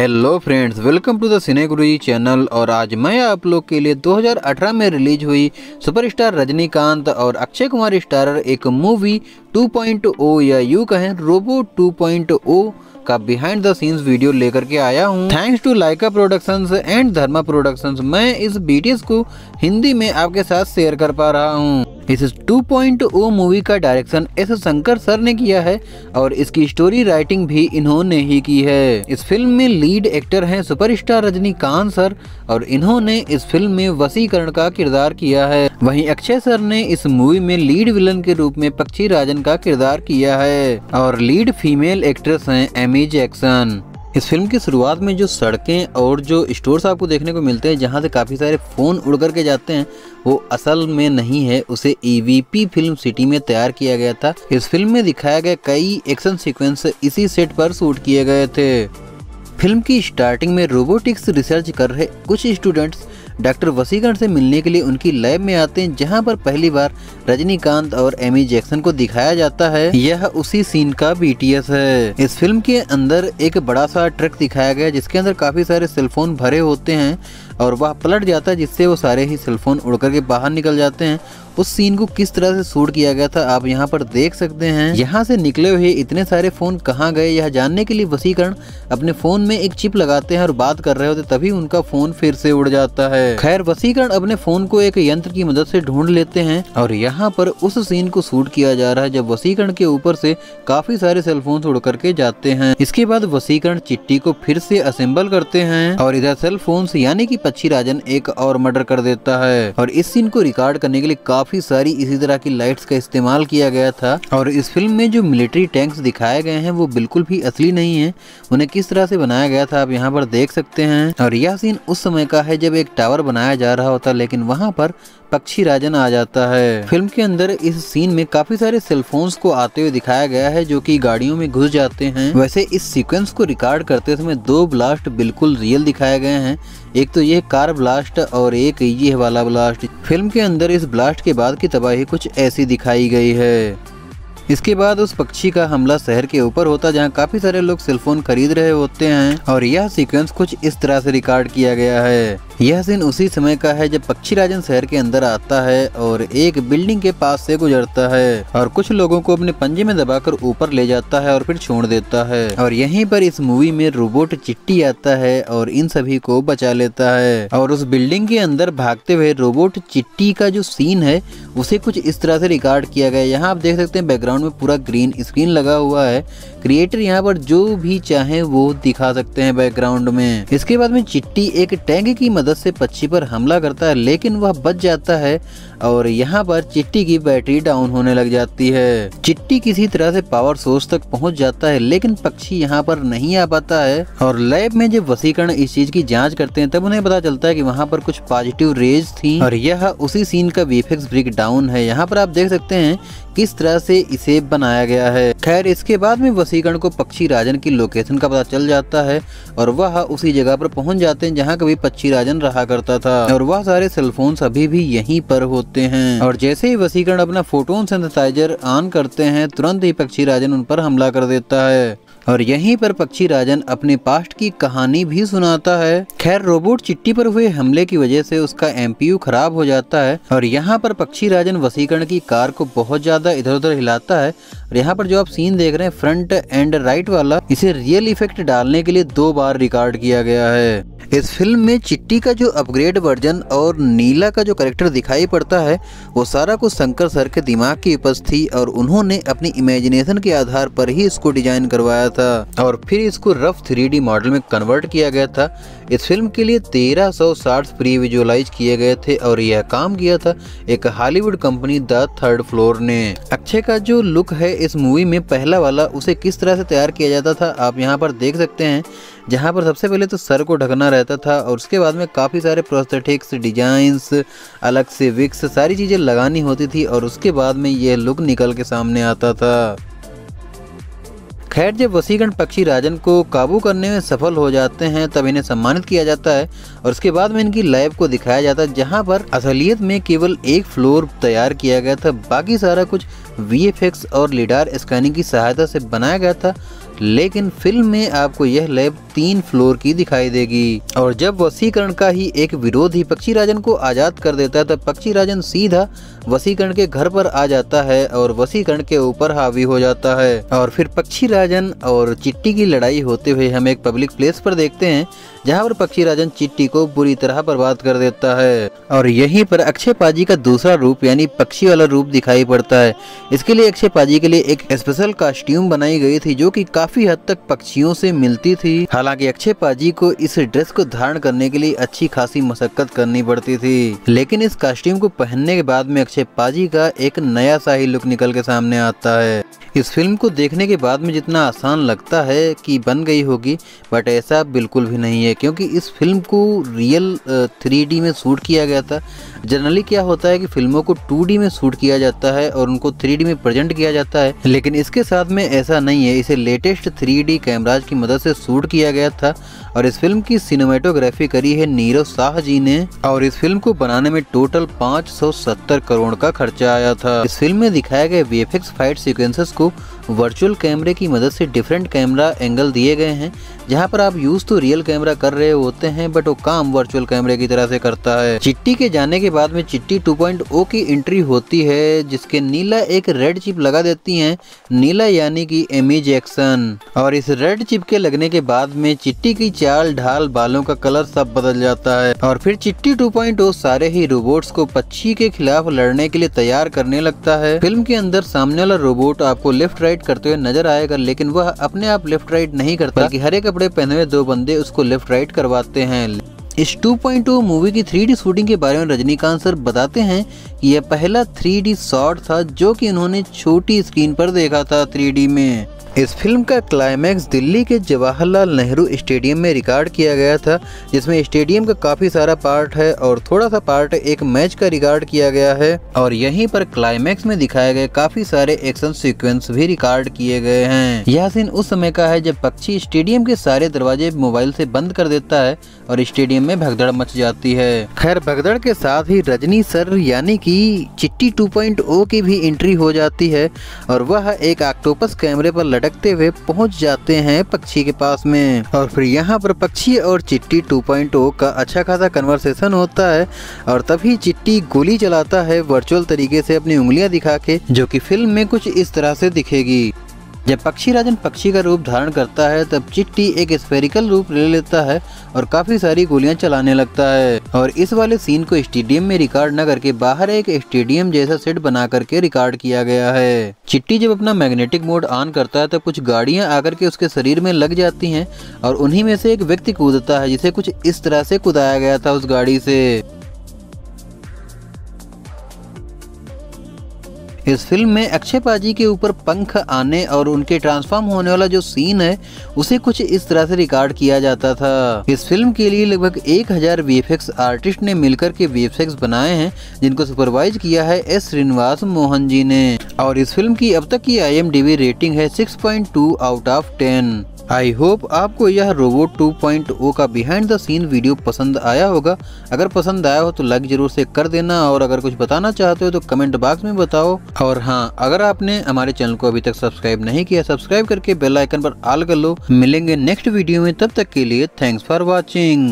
Hello friends, welcome to the cine Guruji channel. और आज मैं आप लोग के लिए 2018 में रिलीज हुई सुपरस्टार रजनीकांत और अक्षय कुमार स्टारर एक मूवी 2.0 या यूँ कहें रोबो 2.0 का बिहाइंड द सीन्स वीडियो लेकर के आया हूँ। Thanks to Lyca productions and Dharma productions मैं इस BTS को हिंदी में आपके साथ शेयर कर पा रहा हूँ। इस 2.0 मूवी का डायरेक्शन S. शंकर सर ने किया है और इसकी स्टोरी राइटिंग भी इन्होंने ही की है। इस फिल्म में लीड एक्टर हैं सुपरस्टार रजनीकांत सर और इन्होंने इस फिल्म में वसीकरण का किरदार किया है। वहीं अक्षय सर ने इस मूवी में लीड विलन के रूप में पक्षी राजन का किरदार किया है और लीड फीमेल एक्ट्रेस हैं एमी जैक्सन। इस फिल्म की शुरुआत में जो सड़कें और जो स्टोर्स आपको देखने को मिलते हैं जहां से काफ़ी सारे फ़ोन उड़ कर के जाते हैं वो असल में नहीं है, उसे EVP फिल्म सिटी में तैयार किया गया था। इस फिल्म में दिखाया गया कई एक्शन सीक्वेंस इसी सेट पर शूट किए गए थे। फिल्म की स्टार्टिंग में रोबोटिक्स रिसर्च कर रहे कुछ स्टूडेंट्स डॉक्टर वसीकरण से मिलने के लिए उनकी लैब में आते हैं जहां पर पहली बार रजनीकांत और एमी जैक्सन को दिखाया जाता है। यह उसी सीन का BTS है। इस फिल्म के अंदर एक बड़ा सा ट्रक दिखाया गया जिसके अंदर काफी सारे सेलफोन भरे होते हैं और वह पलट जाता है जिससे वो सारे ही सेलफोन उड़कर के बाहर निकल जाते हैं। उस सीन को किस तरह से शूट किया गया था आप यहाँ पर देख सकते हैं। यहाँ से निकले हुए इतने सारे फोन कहाँ गए यह जानने के लिए वसीकरण अपने फोन में एक चिप लगाते हैं और बात कर रहे होते तभी उनका फोन फिर से उड़ जाता है। खैर वसीकरण अपने फोन को एक यंत्र की मदद से ढूंढ लेते हैं और यहाँ पर उस सीन को शूट किया जा रहा है जब वसीकरण के ऊपर से काफी सारे सेलफोन उड़ करके जाते हैं। इसके बाद वसीकरण चिट्टी को फिर से असेंबल करते हैं और इधर सेलफोन यानी की पक्षी राजन एक और मर्डर कर देता है। और इस सीन को रिकॉर्ड करने के लिए काफी सारी इसी तरह की लाइट्स का इस्तेमाल किया गया था। और इस फिल्म में जो मिलिट्री टैंक्स दिखाए गए हैं वो बिल्कुल भी असली नहीं है, उन्हें किस तरह से बनाया गया था आप यहाँ पर देख सकते हैं। और यह सीन उस समय का है जब एक टावर बनाया जा रहा होता लेकिन वहाँ पर पक्षी राजन आ जाता है। फिल्म के अंदर इस सीन में काफी सारे सेलफोन्स को आते हुए दिखाया गया है जो कि गाड़ियों में घुस जाते हैं। वैसे इस सीक्वेंस को रिकॉर्ड करते समय 2 ब्लास्ट बिल्कुल रियल दिखाए गए हैं, एक तो ये कार ब्लास्ट और एक ये वाला ब्लास्ट। फिल्म के अंदर इस ब्लास्ट के बाद की तबाही कुछ ऐसी दिखाई गई है। इसके बाद उस पक्षी का हमला शहर के ऊपर होता जहां काफी सारे लोग सेलफोन खरीद रहे होते हैं और यह सीक्वेंस कुछ इस तरह से रिकॉर्ड किया गया है। यह सीन उसी समय का है जब पक्षी राजन शहर के अंदर आता है और एक बिल्डिंग के पास से गुजरता है और कुछ लोगों को अपने पंजे में दबाकर ऊपर ले जाता है और फिर छोड़ देता है। और यहीं पर इस मूवी में रोबोट चिट्टी आता है और इन सभी को बचा लेता है। और उस बिल्डिंग के अंदर भागते हुए रोबोट चिट्टी का जो सीन है उसे कुछ इस तरह से रिकॉर्ड किया गया है। यहाँ आप देख सकते हैं बैकग्राउंड में पूरा ग्रीन स्क्रीन लगा हुआ है। क्रिएटर यहाँ पर जो भी चाहे वो दिखा सकते हैं बैकग्राउंड में। इसके बाद में चिट्टी एक टैंक की मदद से पक्षी पर हमला करता है लेकिन वह बच जाता है और यहाँ पर चिट्टी की बैटरी डाउन होने लग जाती है। चिट्टी किसी तरह से पावर सोर्स तक पहुँच जाता है लेकिन पक्षी यहाँ पर नहीं आ पाता है। और लैब में जब वसीकरण इस चीज की जाँच करते हैं तब उन्हें पता चलता है की वहाँ पर कुछ पॉजिटिव रेज थी और यह उसी सीन का VFX ब्रेक डाउन है। यहाँ पर आप देख सकते हैं किस तरह से इसे बनाया गया है। खैर इसके बाद में वसीकरण को पक्षी राजन की लोकेशन का पता चल जाता है और वह उसी जगह पर पहुंच जाते हैं जहां कभी पक्षी राजन रहा करता था और वह सारे सेलफोन्स अभी भी यहीं पर होते हैं। और जैसे ही वसीकरण अपना फोटोन सिंथेसाइजर ऑन करते हैं तुरंत ही पक्षी राजन उन पर हमला कर देता है। और यहीं पर पक्षी राजन अपने पास्ट की कहानी भी सुनाता है। खैर रोबोट चिट्टी पर हुए हमले की वजह से उसका MPU खराब हो जाता है और यहाँ पर पक्षी राजन वसीकरण की कार को बहुत ज्यादा इधर उधर हिलाता है। और यहाँ पर जो आप सीन देख रहे हैं फ्रंट एंड राइट वाला, इसे रियल इफेक्ट डालने के लिए 2 बार रिकॉर्ड किया गया है। इस फिल्म में चिट्टी का जो अपग्रेड वर्जन और नीला का जो कैरेक्टर दिखाई पड़ता है वो सारा कुछ शंकर सर के दिमाग की उपज थी और उन्होंने अपनी इमेजिनेशन के आधार पर ही इसको डिजाइन करवाया था और फिर इसको रफ 3D मॉडल में कन्वर्ट किया गया था। इस फिल्म के लिए 1300 शॉट्स प्री विजुअलाइज किए गए थे और यह काम किया था एक Hollywood company the third floor ने। अक्षय का जो लुक है इस मूवी में पहला वाला उसे किस तरह से तैयार किया जाता था आप यहाँ पर देख सकते हैं, जहाँ पर सबसे पहले तो सर को ढकना रहता था और उसके बाद में काफ़ी सारे प्रोस्थेटिक्स डिजाइंस अलग से विक्स सारी चीज़ें लगानी होती थी और उसके बाद में यह लुक निकल के सामने आता था। खैर जब वसीकरण पक्षी राजन को काबू करने में सफल हो जाते हैं तब इन्हें सम्मानित किया जाता है और उसके बाद में इनकी लैब को दिखाया जाता है जहां पर असलियत में केवल एक फ्लोर तैयार किया गया था, बाकी सारा कुछ VFX और लिडार स्कैनिंग की सहायता से बनाया गया था। लेकिन फिल्म में आपको यह लैब 3 फ्लोर की दिखाई देगी। और जब वसीकरण का ही एक विरोधी पक्षी राजन को आजाद कर देता है तब पक्षी राजन सीधा वसीकरण के घर पर आ जाता है और वसीकरण के ऊपर हावी हो जाता है। और फिर पक्षी राजन और चिट्टी की लड़ाई होते हुए हम एक पब्लिक प्लेस पर देखते हैं जहां पर पक्षी राजन चिट्टी को बुरी तरह बर्बाद कर देता है। और यहीं पर अक्षय पाजी का दूसरा रूप यानी पक्षी वाला रूप दिखाई पड़ता है। इसके लिए अक्षय पाजी के लिए एक स्पेशल कॉस्ट्यूम बनाई गई थी जो कि काफी हद तक पक्षियों से मिलती थी। हालांकि अक्षय पाजी को इस ड्रेस को धारण करने के लिए अच्छी खासी मशक्कत करनी पड़ती थी, लेकिन इस कॉस्ट्यूम को पहनने के बाद में अक्षय पाजी का एक नया सा ही लुक निकल के सामने आता है। इस फिल्म को देखने के बाद में जितना आसान लगता है कि बन गई होगी, बट ऐसा बिल्कुल भी नहीं है क्योंकि इस फिल्म को रियल 3D में शूट किया गया था। जनरली क्या होता है कि फिल्मों को 2D में शूट किया जाता है और उनको 3D में प्रेजेंट किया जाता है, लेकिन इसके साथ में ऐसा नहीं है। इसे लेटेस्ट 3D कैमराज की मदद से शूट किया गया था और इस फिल्म की सिनेमेटोग्राफी करी है नीरव शाह जी ने। और इस फिल्म को बनाने में टोटल 570 करोड़ का खर्चा आया था। इस फिल्म में दिखाया गया VFX फाइट सीक्वेंसेस को वर्चुअल कैमरे की मदद से डिफरेंट कैमरा एंगल दिए गए हैं, जहां पर आप यूज तो रियल कैमरा कर रहे होते हैं बट वो काम वर्चुअल कैमरे की तरह से करता है। चिट्टी के जाने के बाद में चिट्टी 2.0 की एंट्री होती है जिसके नीला एक रेड चिप लगा देती हैं, नीला यानी कि एमी जैक्सन। और इस रेड चिप के लगने के बाद में चिट्टी की चाल ढाल बालों का कलर सब बदल जाता है। और फिर चिट्टी 2.0 सारे ही रोबोट्स को पक्षी के खिलाफ लड़ने के लिए तैयार करने लगता है। फिल्म के अंदर सामने वाला रोबोट आपको लेफ्ट राइट करते हुए नजर आएगा, लेकिन वह अपने आप लेफ्ट राइट नहीं करता बल्कि हरे कपड़े पहने हुए दो बंदे उसको लेफ्ट राइट करवाते हैं। इस 2.0 मूवी की 3D शूटिंग के बारे में रजनीकांत सर बताते हैं कि यह पहला 3D शॉट था जो कि उन्होंने छोटी स्क्रीन पर देखा था 3D में। इस फिल्म का क्लाइमैक्स दिल्ली के जवाहरलाल नेहरू स्टेडियम में रिकॉर्ड किया गया था, जिसमें स्टेडियम का काफ़ी सारा पार्ट है और थोड़ा सा पार्ट एक मैच का रिकॉर्ड किया गया है। और यहीं पर क्लाइमैक्स में दिखाए गए काफ़ी सारे एक्शन सीक्वेंस भी रिकॉर्ड किए गए हैं। यह सीन उस समय का है जब पक्षी स्टेडियम के सारे दरवाजे मोबाइल से बंद कर देता है और स्टेडियम में भगदड़ मच जाती है। खैर, भगदड़ के साथ ही रजनी सर यानी कि चिट्टी 2.0 की भी एंट्री हो जाती है और वह एक ऑक्टोपस कैमरे पर लटकते हुए पहुंच जाते हैं पक्षी के पास में। और फिर यहाँ पर पक्षी और चिट्टी 2.0 का अच्छा खासा कन्वर्सेशन होता है और तभी चिट्टी गोली चलाता है वर्चुअल तरीके से अपनी उंगलियां दिखा के, जो कि फिल्म में कुछ इस तरह से दिखेगी। जब पक्षी राजन पक्षी का रूप धारण करता है तब चिट्टी एक स्फेरिकल रूप ले लेता है और काफ़ी सारी गोलियां चलाने लगता है। और इस वाले सीन को स्टेडियम में रिकॉर्ड न करके बाहर एक स्टेडियम जैसा सेट बना करके रिकॉर्ड किया गया है। चिट्टी जब अपना मैग्नेटिक मोड ऑन करता है तब कुछ गाड़ियां आकर के उसके शरीर में लग जाती हैं और उन्हीं में से एक व्यक्ति कूदता है जिसे कुछ इस तरह से कूदाया गया था उस गाड़ी से। इस फिल्म में अक्षय पाजी के ऊपर पंख आने और उनके ट्रांसफॉर्म होने वाला जो सीन है उसे कुछ इस तरह से रिकॉर्ड किया जाता था। इस फिल्म के लिए लगभग 1000 VFX आर्टिस्ट ने मिलकर के VFX बनाए हैं, जिनको सुपरवाइज किया है S. श्रीनिवास मोहन जी ने। और इस फिल्म की अब तक की IMDb रेटिंग है 6.2/10। आई होप आपको यह रोबोट 2.0 का बिहाइंड द सीन वीडियो पसंद आया होगा। अगर पसंद आया हो तो लाइक जरूर से कर देना और अगर कुछ बताना चाहते हो तो कमेंट बॉक्स में बताओ। और हाँ, अगर आपने हमारे चैनल को अभी तक सब्सक्राइब नहीं किया, सब्सक्राइब करके बेल आइकन पर ऑल कर लो। मिलेंगे नेक्स्ट वीडियो में, तब तक के लिए थैंक्स फॉर वॉचिंग।